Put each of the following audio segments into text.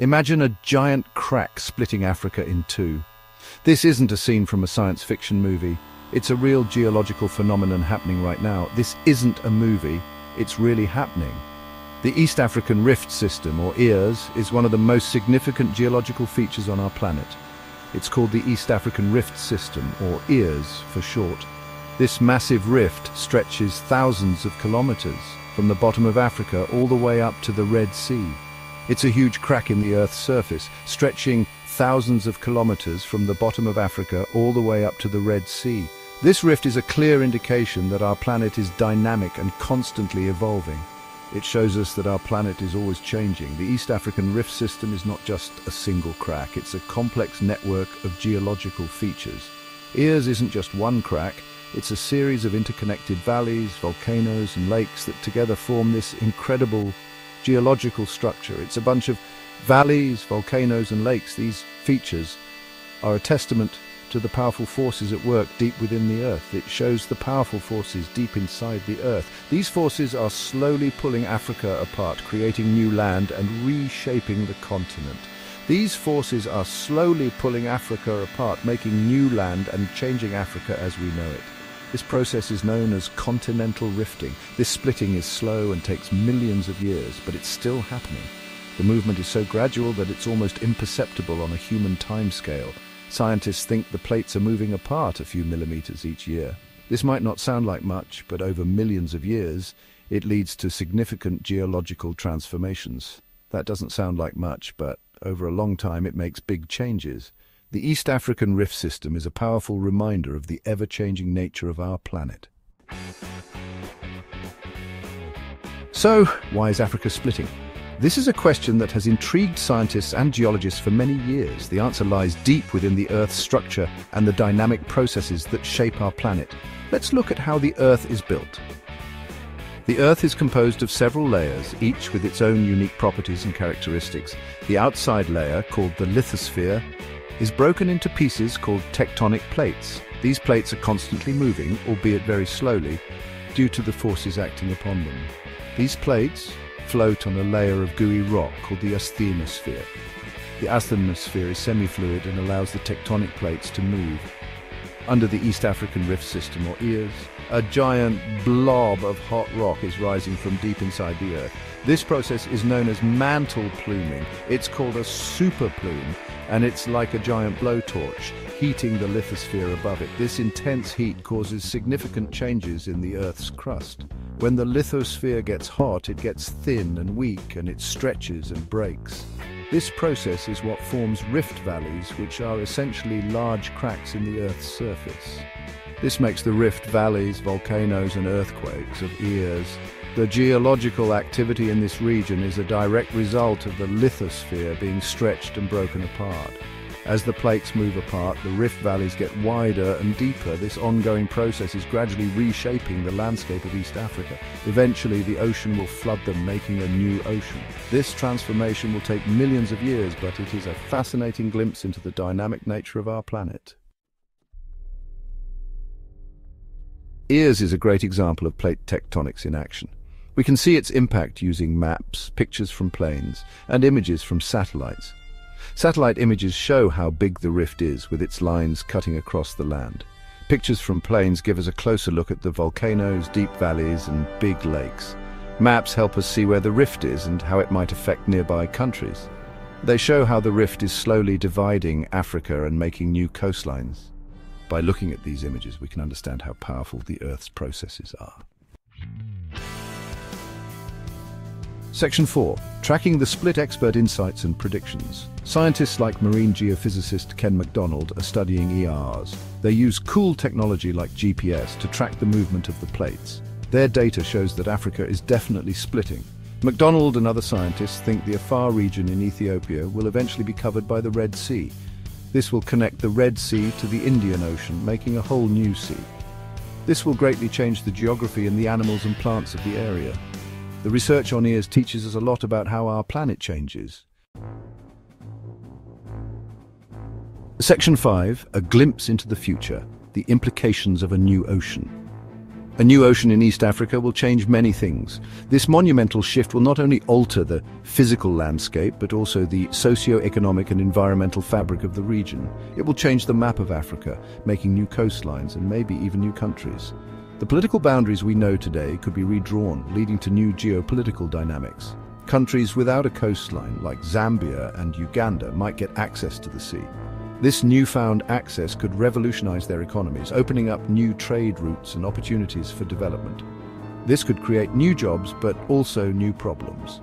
Imagine a giant crack splitting Africa in two. This isn't a scene from a science fiction movie. It's a real geological phenomenon happening right now. This isn't a movie, it's really happening. The East African Rift System, or EARS, is one of the most significant geological features on our planet. It's called the East African Rift System, or EARS for short. This massive rift stretches thousands of kilometers from the bottom of Africa all the way up to the Red Sea. It's a huge crack in the Earth's surface, stretching thousands of kilometers from the bottom of Africa all the way up to the Red Sea. This rift is a clear indication that our planet is dynamic and constantly evolving. It shows us that our planet is always changing. The East African Rift System is not just a single crack, it's a complex network of geological features. EARS isn't just one crack, it's a series of interconnected valleys, volcanoes and lakes that together form this incredible geological structure. It's a bunch of valleys, volcanoes and lakes. These features are a testament to the powerful forces at work deep within the Earth. It shows the powerful forces deep inside the Earth. These forces are slowly pulling Africa apart, creating new land and reshaping the continent. These forces are slowly pulling Africa apart, making new land and changing Africa as we know it. This process is known as continental rifting. This splitting is slow and takes millions of years, but it's still happening. The movement is so gradual that it's almost imperceptible on a human timescale. Scientists think the plates are moving apart a few millimeters each year. This might not sound like much, but over millions of years, it leads to significant geological transformations. That doesn't sound like much, but over a long time it makes big changes. The East African Rift System is a powerful reminder of the ever-changing nature of our planet. So, why is Africa splitting? This is a question that has intrigued scientists and geologists for many years. The answer lies deep within the Earth's structure and the dynamic processes that shape our planet. Let's look at how the Earth is built. The Earth is composed of several layers, each with its own unique properties and characteristics. The outside layer, called the lithosphere, is broken into pieces called tectonic plates. These plates are constantly moving, albeit very slowly, due to the forces acting upon them. These plates float on a layer of gooey rock called the asthenosphere. The asthenosphere is semi-fluid and allows the tectonic plates to move. Under the East African Rift System, or EARS, a giant blob of hot rock is rising from deep inside the Earth. This process is known as mantle pluming. It's called a superplume, and it's like a giant blowtorch, heating the lithosphere above it. This intense heat causes significant changes in the Earth's crust. When the lithosphere gets hot, it gets thin and weak, and it stretches and breaks. This process is what forms rift valleys, which are essentially large cracks in the Earth's surface. This makes the rift valleys, volcanoes and earthquakes of EARS. The geological activity in this region is a direct result of the lithosphere being stretched and broken apart. As the plates move apart, the rift valleys get wider and deeper. This ongoing process is gradually reshaping the landscape of East Africa. Eventually, the ocean will flood them, making a new ocean. This transformation will take millions of years, but it is a fascinating glimpse into the dynamic nature of our planet. EARS is a great example of plate tectonics in action. We can see its impact using maps, pictures from planes, and images from satellites. Satellite images show how big the rift is, with its lines cutting across the land. Pictures from planes give us a closer look at the volcanoes, deep valleys and big lakes. Maps help us see where the rift is and how it might affect nearby countries. They show how the rift is slowly dividing Africa and making new coastlines. By looking at these images, we can understand how powerful the Earth's processes are. Section 4. Tracking the Split. Expert insights and predictions. Scientists like marine geophysicist Ken MacDonald are studying EARS. They use cool technology like GPS to track the movement of the plates. Their data shows that Africa is definitely splitting. MacDonald and other scientists think the Afar region in Ethiopia will eventually be covered by the Red Sea. This will connect the Red Sea to the Indian Ocean, making a whole new sea. This will greatly change the geography and the animals and plants of the area. The research on EARS teaches us a lot about how our planet changes. Section 5, a glimpse into the future, the implications of a new ocean. A new ocean in East Africa will change many things. This monumental shift will not only alter the physical landscape, but also the socio-economic and environmental fabric of the region. It will change the map of Africa, making new coastlines and maybe even new countries. The political boundaries we know today could be redrawn, leading to new geopolitical dynamics. Countries without a coastline, like Zambia and Uganda, might get access to the sea. This newfound access could revolutionize their economies, opening up new trade routes and opportunities for development. This could create new jobs, but also new problems.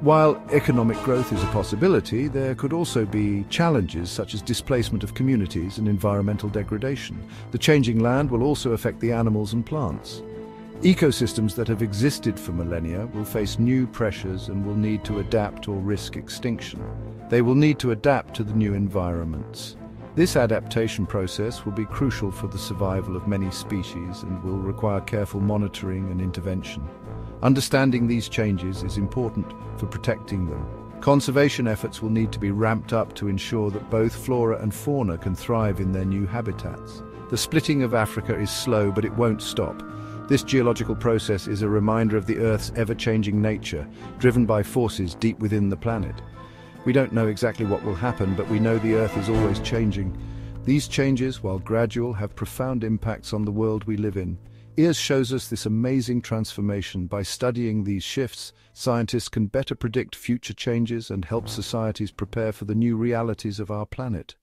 While economic growth is a possibility, there could also be challenges such as displacement of communities and environmental degradation. The changing land will also affect the animals and plants. Ecosystems that have existed for millennia will face new pressures and will need to adapt or risk extinction. They will need to adapt to the new environments. This adaptation process will be crucial for the survival of many species and will require careful monitoring and intervention. Understanding these changes is important for protecting them. Conservation efforts will need to be ramped up to ensure that both flora and fauna can thrive in their new habitats. The splitting of Africa is slow, but it won't stop. This geological process is a reminder of the Earth's ever-changing nature, driven by forces deep within the planet. We don't know exactly what will happen, but we know the Earth is always changing. These changes, while gradual, have profound impacts on the world we live in. EARS shows us this amazing transformation. By studying these shifts, scientists can better predict future changes and help societies prepare for the new realities of our planet.